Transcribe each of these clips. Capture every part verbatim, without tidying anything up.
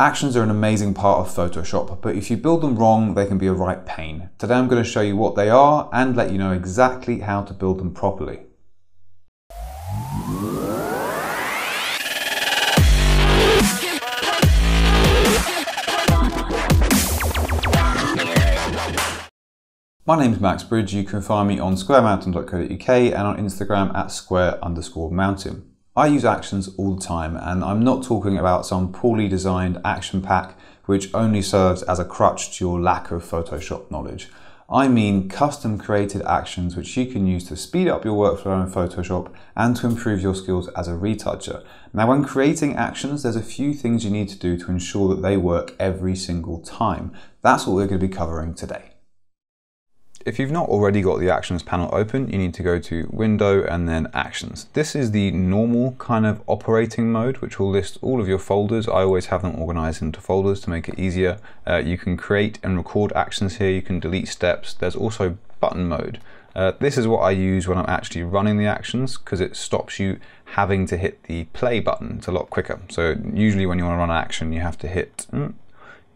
Actions are an amazing part of Photoshop, but if you build them wrong, they can be a right pain. Today I'm going to show you what they are and let you know exactly how to build them properly. My name's Max Bridge, you can find me on square mountain dot co dot U K and on Instagram at square underscore mountain. I use actions all the time, and I'm not talking about some poorly designed action pack which only serves as a crutch to your lack of Photoshop knowledge. I mean custom created actions which you can use to speed up your workflow in Photoshop and to improve your skills as a retoucher. Now, when creating actions, there's a few things you need to do to ensure that they work every single time. That's what we're going to be covering today. If you've not already got the Actions panel open, you need to go to Window and then Actions. This is the normal kind of operating mode, which will list all of your folders. I always have them organized into folders to make it easier. Uh, you can create and record actions here. You can delete steps. There's also button mode. Uh, this is what I use when I'm actually running the actions, because it stops you having to hit the play button. It's a lot quicker. So usually when you want to run an action, you have to hit mm,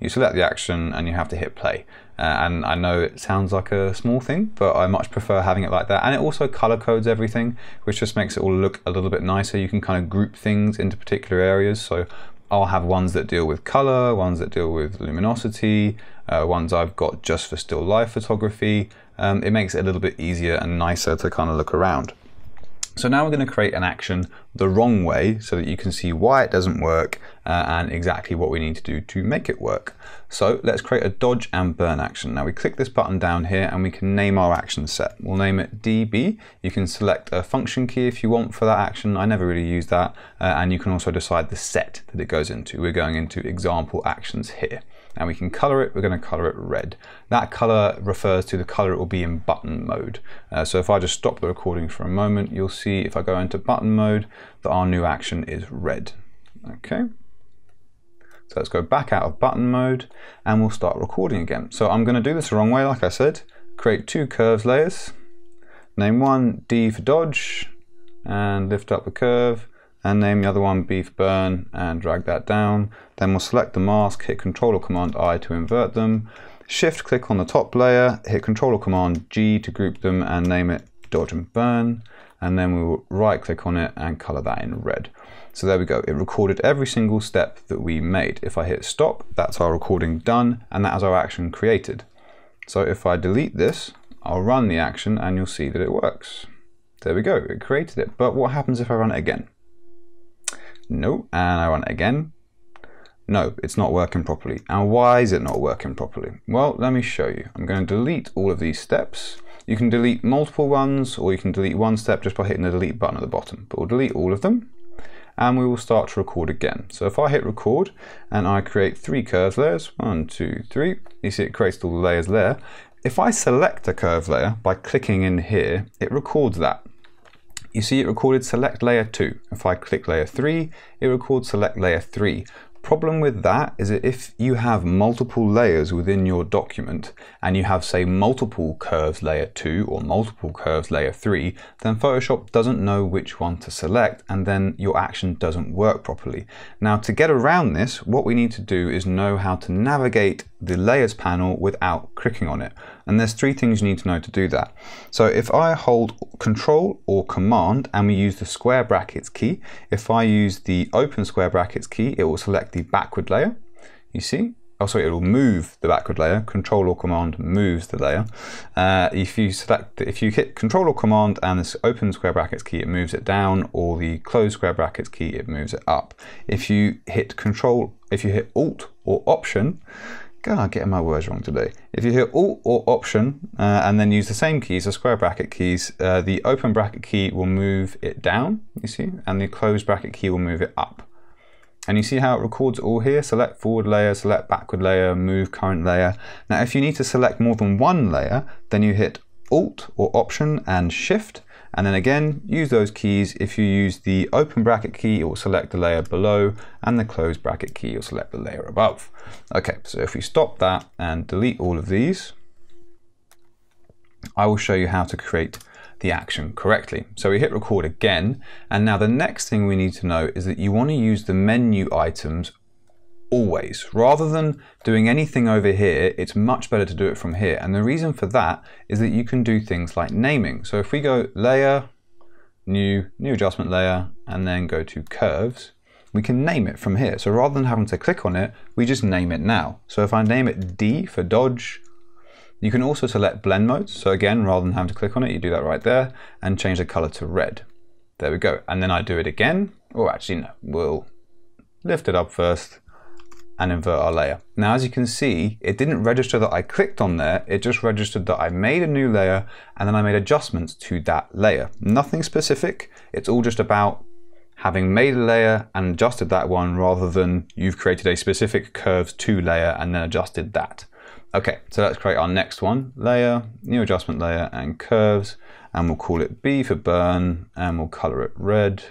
you select the action and you have to hit play. Uh, and I know it sounds like a small thing, but I much prefer having it like that. And it also color codes everything, which just makes it all look a little bit nicer. You can kind of group things into particular areas. So I'll have ones that deal with color, ones that deal with luminosity, uh, ones I've got just for still life photography. Um, it makes it a little bit easier and nicer to kind of look around. So now we're going to create an action the wrong way so that you can see why it doesn't work uh, and exactly what we need to do to make it work. So let's create a dodge and burn action. Now we click this button down here and we can name our action set. We'll name it D B. You can select a function key if you want for that action. I never really use that. Uh, and you can also decide the set that it goes into. We're going into example actions here. And we can color it. We're going to color it red. That color refers to the color it will be in button mode. Uh, so if I just stop the recording for a moment, you'll see if I go into button mode that our new action is red. Okay. So let's go back out of button mode and we'll start recording again. So I'm going to do this the wrong way, like I said. Create two curves layers. Name one D for dodge and lift up the curve. And name the other one B for burn and drag that down. Then we'll select the mask, hit Control or Command I to invert them. Shift click on the top layer, hit Control or Command G to group them and name it dodge and burn. And then we will right click on it and color that in red. So there we go. It recorded every single step that we made. If I hit stop, that's our recording done and that is our action created. So if I delete this, I'll run the action and you'll see that it works. There we go. It created it. But what happens if I run it again? No, and I run it again. No, it's not working properly. And why is it not working properly? Well, let me show you. I'm going to delete all of these steps. You can delete multiple ones, or you can delete one step just by hitting the delete button at the bottom. But we'll delete all of them, and we will start to record again. So if I hit record, and I create three curve layers, one, two, three, you see it creates all the layers there. If I select a curve layer by clicking in here, it records that. You see it recorded select layer two. If I click layer three, it records select layer three. Problem with that is that if you have multiple layers within your document and you have, say, multiple curves layer two or multiple curves layer three, then Photoshop doesn't know which one to select and then your action doesn't work properly. Now, to get around this, what we need to do is know how to navigate the layers panel without clicking on it. And there's three things you need to know to do that. So if I hold Control or Command and we use the square brackets key, if I use the open square brackets key, it will select the backward layer. You see? Oh, sorry, it will move the backward layer. Control or Command moves the layer. Uh, if you select, if you hit Control or Command and this open square brackets key, it moves it down, or the closed square brackets key, it moves it up. If you hit Control, if you hit Alt or Option, God, I'm getting my words wrong today. If you hit Alt or Option uh, and then use the same keys, the square bracket keys, uh, the open bracket key will move it down, you see, and the closed bracket key will move it up. And you see how it records all here? Select forward layer, select backward layer, move current layer. Now, if you need to select more than one layer, then you hit Alt or Option and Shift. And then again, use those keys. If you use the open bracket key, it will select the layer below, and the closed bracket key will select the layer above. Okay, so if we stop that and delete all of these, I will show you how to create the action correctly. So we hit record again, and now the next thing we need to know is that you want to use the menu items always. Rather than doing anything over here, it's much better to do it from here. And the reason for that is that you can do things like naming. So if we go layer, new, new adjustment layer, and then go to curves, we can name it from here. So rather than having to click on it, we just name it now. So if I name it D for dodge, you can also select blend modes. So again, rather than having to click on it, you do that right there and change the color to red. There we go. And then I do it again. Or actually, no, we'll lift it up first and invert our layer. Now, as you can see, it didn't register that I clicked on there. It just registered that I made a new layer and then I made adjustments to that layer. Nothing specific. It's all just about having made a layer and adjusted that one rather than you've created a specific curves two layer and then adjusted that. Okay, so let's create our next one. Layer, new adjustment layer and curves, and we'll call it B for burn and we'll color it red.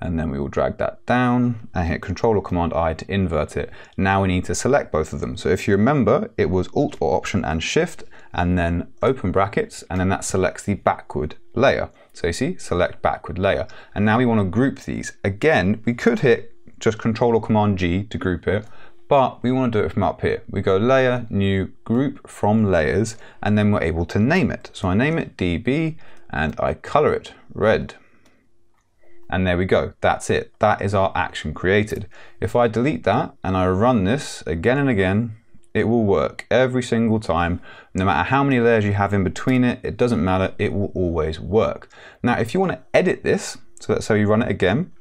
And then we will drag that down and hit Control or Command I to invert it. Now we need to select both of them. So if you remember, it was Alt or Option and Shift and then open brackets, and then that selects the backward layer. So you see, select backward layer. And now we want to group these. Again, we could hit just Control or Command G to group it, but we want to do it from up here. We go Layer, New, Group from Layers, and then we're able to name it. So I name it D B and I color it red. And there we go, that's it. That is our action created. If I delete that and I run this again and again, it will work every single time. No matter how many layers you have in between it, it doesn't matter, it will always work. Now, if you want to edit this, so that's how you run it again,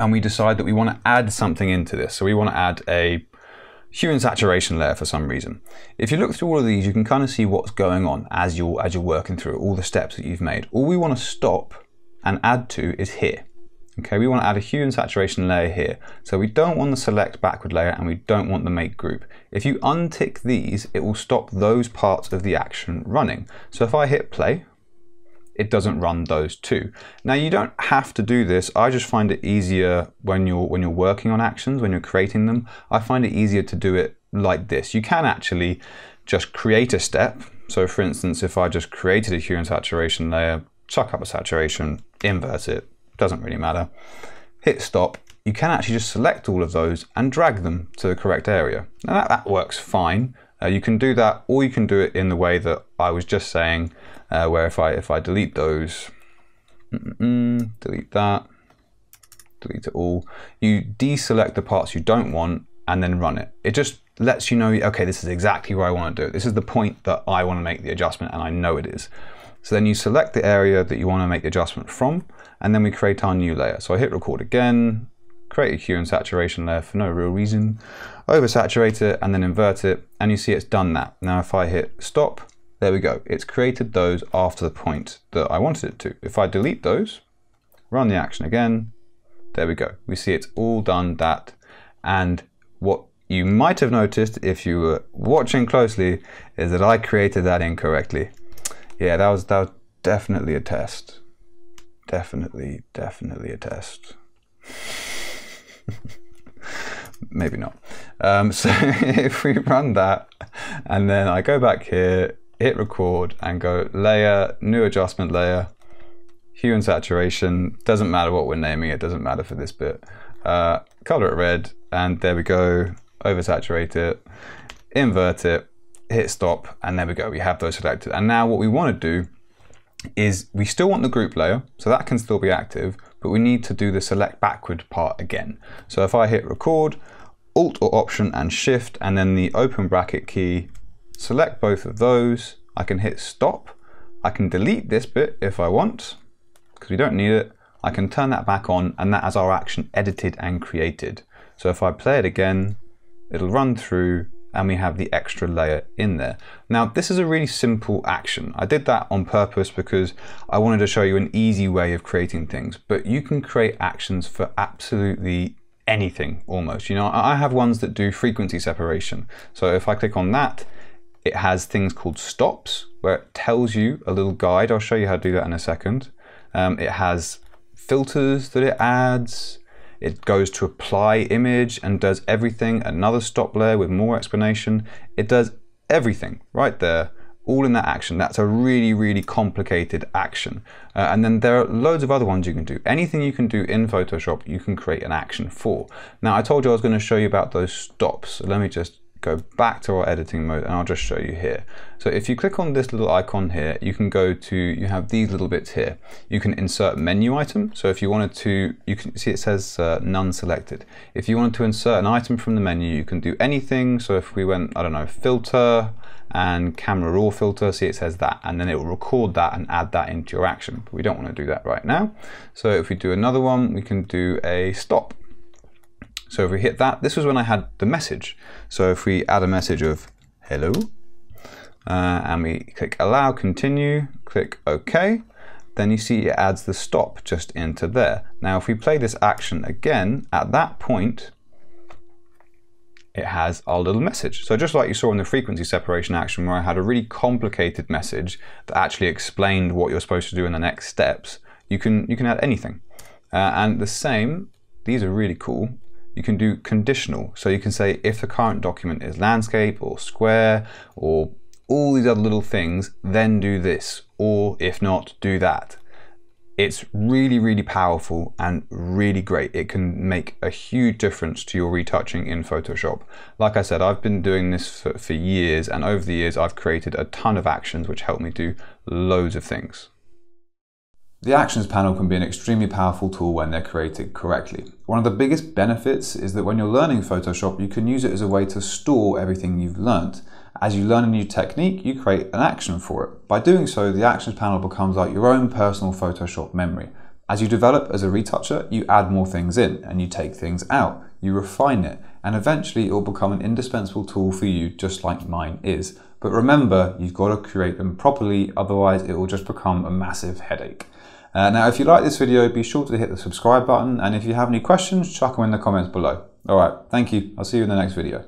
and we decide that we want to add something into this. So we want to add a hue and saturation layer for some reason. If you look through all of these, you can kind of see what's going on as you're, as you're working through all the steps that you've made. All we want to stop and add to is here. Okay, we want to add a hue and saturation layer here. So we don't want the select backward layer and we don't want the make group. If you untick these, it will stop those parts of the action running. So if I hit play, it doesn't run those two. Now you don't have to do this. I just find it easier when you're, when you're working on actions, when you're creating them. I find it easier to do it like this. You can actually just create a step. So for instance, if I just created a hue and saturation layer, chuck up a saturation, invert it, doesn't really matter, hit stop, you can actually just select all of those and drag them to the correct area. Now that, that works fine. Uh, you can do that, or you can do it in the way that I was just saying, uh, where if I, if I delete those, mm-mm, delete that, delete it all, you deselect the parts you don't want and then run it. It just lets you know, okay, this is exactly where I want to do it. This is the point that I want to make the adjustment, and I know it is. So then you select the area that you want to make the adjustment from, and then we create our new layer. So I hit record again, create a hue and saturation layer for no real reason, oversaturate it and then invert it, and you see it's done that. Now if I hit stop, there we go. It's created those after the point that I wanted it to. If I delete those, run the action again, there we go. We see it's all done that. And what you might have noticed if you were watching closely is that I created that incorrectly. Yeah, that was, that was definitely a test. Definitely, definitely a test. Maybe not. Um, so if we run that, and then I go back here, hit record, and go layer, new adjustment layer, hue and saturation, doesn't matter what we're naming, it doesn't matter for this bit. Uh, color it red, and there we go, oversaturate it, invert it, hit stop, and there we go, we have those selected. And now what we want to do is we still want the group layer, so that can still be active, but we need to do the select backward part again. So if I hit record, Alt or Option and Shift, and then the open bracket key, select both of those, I can hit stop, I can delete this bit if I want, because we don't need it, I can turn that back on, and that has our action edited and created. So if I play it again, it'll run through, and we have the extra layer in there. Now, this is a really simple action. I did that on purpose because I wanted to show you an easy way of creating things, but you can create actions for absolutely anything almost. You know, I have ones that do frequency separation. So if I click on that, it has things called stops, where it tells you a little guide. I'll show you how to do that in a second. Um, it has filters that it adds. It goes to apply image and does everything. Another stop layer with more explanation. It does everything right there. all in that action. That's a really, really complicated action. Uh, and then there are loads of other ones you can do. Anything you can do in Photoshop, you can create an action for. Now, I told you I was going to show you about those stops. So let me just go back to our editing mode and I'll just show you here. So if you click on this little icon here, you can go to, you have these little bits here. You can insert menu item. So if you wanted to, you can see it says uh, none selected. If you wanted to insert an item from the menu, you can do anything. So if we went, I don't know, filter and camera raw filter, see it says that, and then it will record that and add that into your action. But we don't want to do that right now. So if we do another one, we can do a stop. So if we hit that, this was when I had the message. So if we add a message of hello, uh, and we click allow, continue, click OK, then you see it adds the stop just into there. Now, if we play this action again, at that point, it has our little message. So just like you saw in the frequency separation action where I had a really complicated message that actually explained what you're supposed to do in the next steps, you can, you can add anything. Uh, and the same, these are really cool. You can do conditional. So you can say if the current document is landscape or square or all these other little things, then do this, or if not, do that. It's really, really powerful and really great. It can make a huge difference to your retouching in Photoshop. Like I said, I've been doing this for, for years, and over the years, I've created a ton of actions which help me do loads of things. The Actions panel can be an extremely powerful tool when they're created correctly. One of the biggest benefits is that when you're learning Photoshop, you can use it as a way to store everything you've learnt. As you learn a new technique, you create an action for it. By doing so, the Actions panel becomes like your own personal Photoshop memory. As you develop as a retoucher, you add more things in and you take things out, you refine it, and eventually it will become an indispensable tool for you, just like mine is. But remember, you've got to create them properly, otherwise it will just become a massive headache. Uh, now, if you like this video, be sure to hit the subscribe button, and if you have any questions, chuck them in the comments below. All right, thank you. I'll see you in the next video.